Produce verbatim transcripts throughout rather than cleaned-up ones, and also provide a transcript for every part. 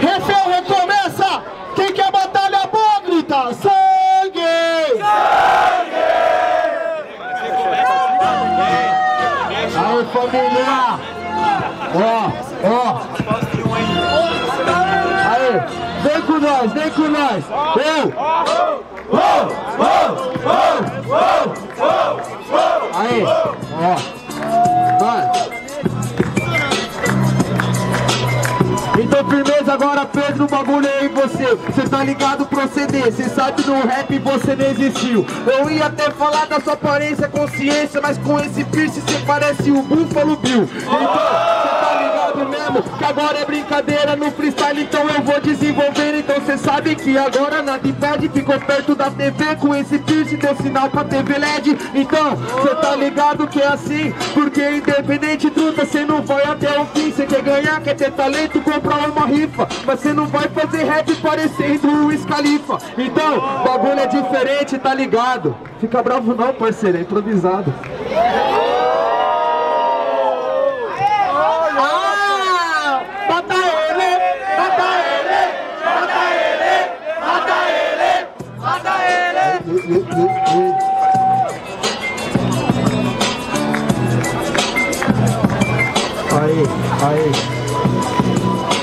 Refel recomeça! Quem quer batalha boa, grita! Sangue! Sangue! Aê, família! Ó, ó! Aê, vem com nós, vem com nós! Eu! Aê, ó! Vai! Então firmeza, agora Pedro Bagulho em você. Cê tá ligado proceder, cê sabe no rap você não existiu. Eu ia até falar da sua aparência, consciência, mas com esse piercing cê parece o Buffalo Bill. Então cê tá ligado mesmo que agora é brincadeira no freestyle, então eu vou desenvolver. Então cê sabe que agora nada impede, ficou perto da T V com esse piercing, deu sinal pra T V L E D. Então cê tá ligado que é assim, porque independente truta, cê não vai até o fim. Cê quer ganhar, quer ter talento, compra uma rifa, mas cê não vai fazer rap parecendo o Escalifa. Então, o bagulho é diferente, tá ligado? Fica bravo não, parceiro, é improvisado. Ah! Mata ele! Mata ele! Mata ele! Mata ele! Mata ele! Mata ele! Aí, aí.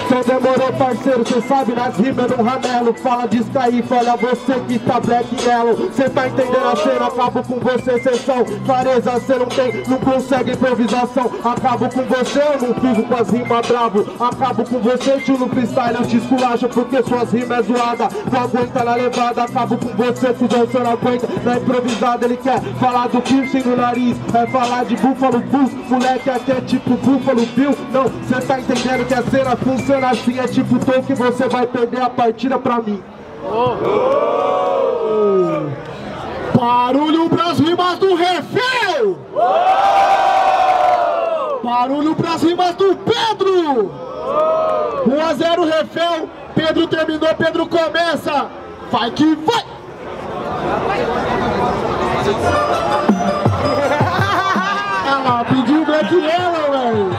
Cê demorou, parceiro, cê sabe, nas rimas no ramelo. Fala disso aí, olha você que tá Black and Yellow. Cê tá entendendo a cena, acabo com você, cê são clareza, cê não tem, não consegue improvisação. Acabo com você, eu não fico com as rimas bravo. Acabo com você, tio no freestyle, eu te esculacho, porque suas rimas é zoada. Não aguenta na levada, acabo com você, fudeu, cê não aguenta. Na improvisada ele quer falar do piercing no nariz, é falar de Buffalo Bill. Moleque aqui é tipo Buffalo Bill. Não, cê tá entendendo que a cena funciona assim, é tipo tom que você vai perder a partida pra mim. Oh. Oh. Barulho pras rimas do Refel! Oh. Barulho pras rimas do Pedro! Oh. um a zero Refel, Pedro terminou, Pedro começa! Vai que vai! Ela pediu Black and Yellow, velho!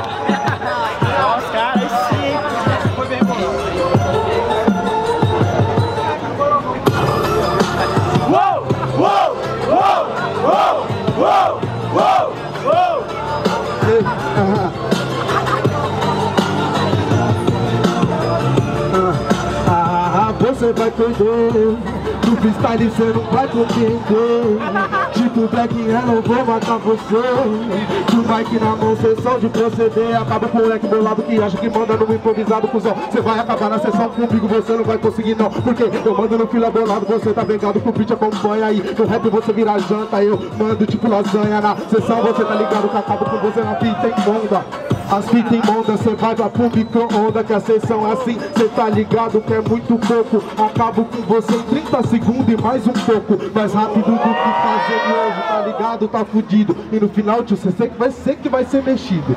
Você vai perder, no freestyle você não vai compreender. Tipo Black and Yellow, vou matar você. Com o mic na mão, sessão de proceder. Acaba com o moleque do lado que acha que manda no improvisado, cuzão. Você vai acabar na sessão comigo, você não vai conseguir não, porque eu mando no fila bolado, você tá brigado com o pitch, acompanha aí. No rap você vira janta, eu mando tipo lasanha na sessão. Você tá ligado que acaba com você na fita em onda. As fitas em onda, cê vai pra pro micro-onda, que a sessão é assim, cê tá ligado que é muito pouco. Acabo com você em trinta segundos e mais um pouco. Mais rápido do que fazer novo, tá ligado? Tá fudido. E no final, tio, cê que vai ser que vai ser mexido.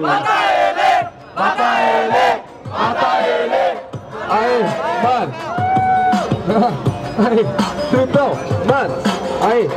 Mata ele! Mata ele! Mata ele! Aê, mano! Aê, trutão, mano! Aê!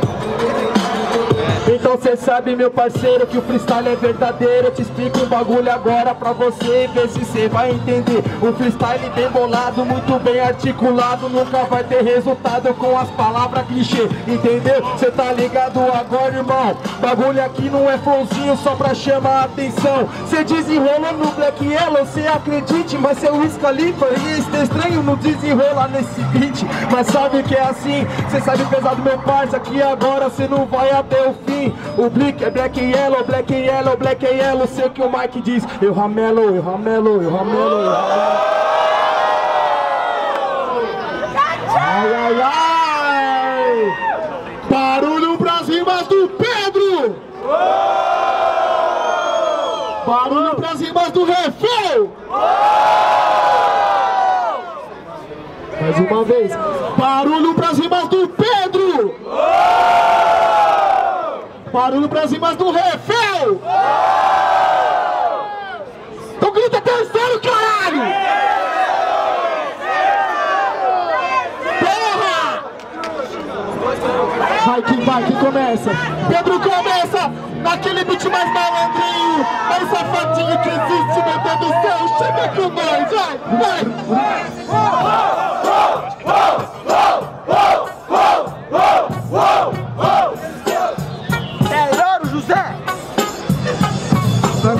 Então cê sabe, meu parceiro, que o freestyle é verdadeiro. Eu te explico um bagulho agora pra você ver se cê vai entender. O freestyle bem bolado, muito bem articulado, nunca vai ter resultado com as palavras clichê, entendeu? Cê tá ligado agora, irmão? Bagulho aqui não é flowzinho só pra chamar a atenção. Cê desenrola no Black and Yellow, cê acredite, mas seu Escalifa ia estar estranho no desenrolar nesse beat. Mas sabe que é assim, cê sabe pesado, meu parça, que agora cê não vai até o fim. O Blick é Black and Yellow, Black and Yellow, Black and Yellow. Sei o que o Mike diz. Eu ramelo, eu ramelo, eu ramelo, eu ramelo. Ai, ai, ai. Barulho pras rimas do Pedro. Barulho pras rimas do Refel. Mais uma vez. Barulho pras rimas do Pedro. Barulho pras rimas do Refel! Oh! Então grita terceiro, caralho! Porra! Vai que vai, que começa! Pedro começa naquele beat mais malandrinho!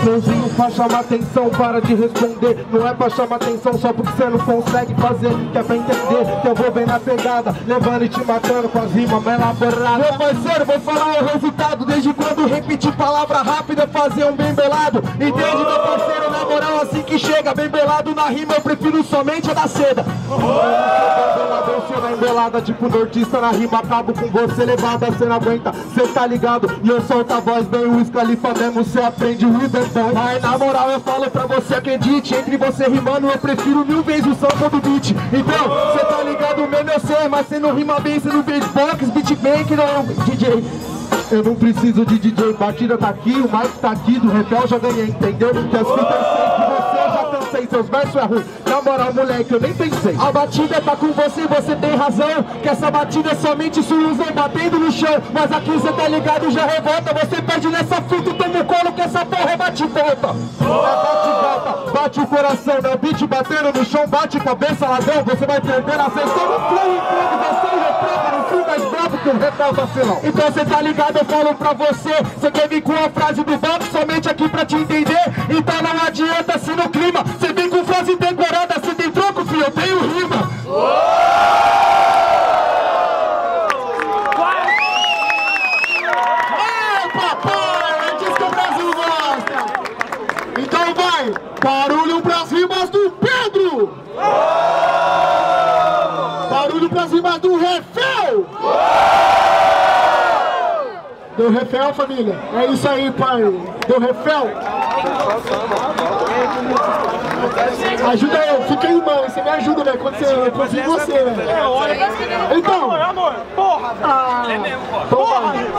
Sozinho pra chamar atenção, para de responder. Não é pra chamar atenção só porque cê não consegue fazer. Que é pra entender que eu vou bem na pegada, levando e te matando com as rimas mais elaboradas. Meu parceiro, vou falar o resultado. Desde quando repetir palavra rápida é fazer um bem belado. Entende, meu parceiro, na moral assim que chega. Bem belado na rima eu prefiro somente a da seda. Na embelada, tipo nortista na rima, acabo com você levada, cê não aguenta, cê tá ligado? E eu solto a voz bem o escalifa mesmo, cê aprende o identão. Mas na moral eu falo pra você, acredite, entre você rimando eu prefiro mil vezes o sampa do beat. Então, cê tá ligado mesmo, eu sei, mas cê não rima bem, cê não vê beatbox, beatmaker, não é um D J. Eu não preciso de D J, batida tá aqui, o mic tá aqui, do Refel já ganhei, entendeu? Que as fitas seus versos é ruim, na moral moleque eu nem pensei. A batida tá com você, você tem razão, que essa batida é somente Susan batendo no chão. Mas aqui você tá ligado, já revolta, você perde nessa fita e toma o colo que essa porra é bate-volta. É bate-volta, bate o coração, né? Beat batendo no chão, bate cabeça, ladrão, você vai perder a sessão no flow, improvisação, reprova. Mais bravo que o Refel vacilão. Então cê tá ligado, eu falo pra você. Cê quer vir com a frase do banco, somente aqui pra te entender. Então não adianta se no clima cê vem com frase decorada. Cê tem troco, filho, eu tenho rima. Vai, papai, é disso que o Brasil gosta. Então vai, barulho pras rimas do Pedro. Barulho pras rimas do Refel. Deu Refel, família? É isso aí, pai. Deu Refel? Ajuda eu, fica aí, mano. Você me ajuda, velho. Quando você confia em você, velho. Então, porra! É mesmo, porra!